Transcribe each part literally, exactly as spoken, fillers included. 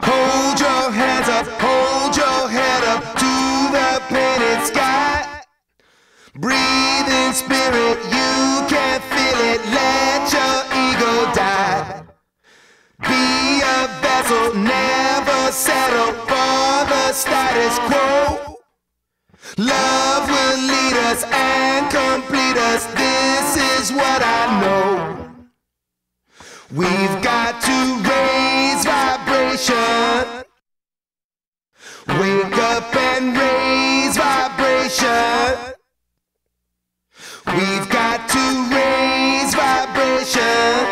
Hold your hands up, hold your head up to the painted sky. Breathe in spirit, you can feel it, let your ego die. Be a vessel, never settle for the status quo. Love will lead us and complete us, this is what I know. We've got to raise vibration. Wake up and raise vibration. We've got to raise vibration.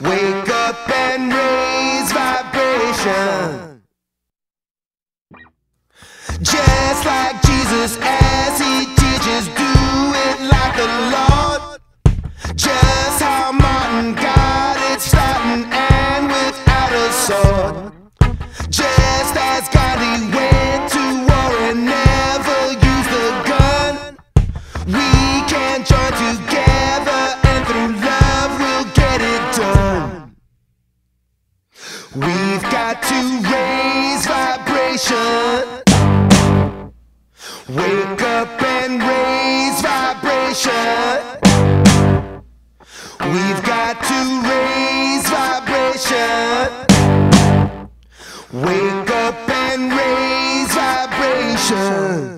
Wake up and raise vibration. Just like Jesus as he teaches, do it like the Lord. Just how Martin got it starting and without a sword. Just as Gandhi went to war and never used a gun. We can join together and through love we'll get it done. We've got to raise vibration. Wake up and raise vibration. We've got to raise vibration. Wake up and raise vibration.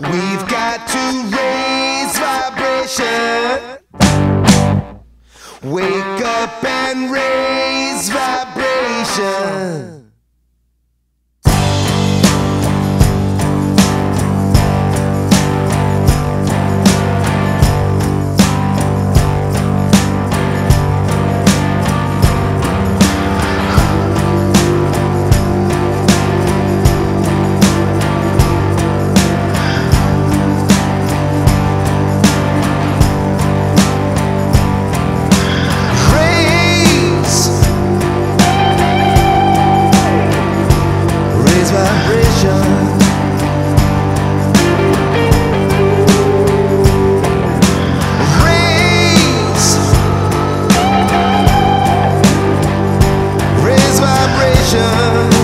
We've got to raise vibration. Wake up and raise vibration. We've got to raise vibration. Wake up and raise vibration. Raise vibration.